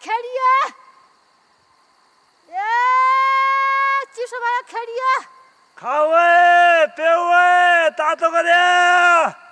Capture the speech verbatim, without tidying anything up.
开里呀！哎，几十万开里呀！看位，别位，打多个点。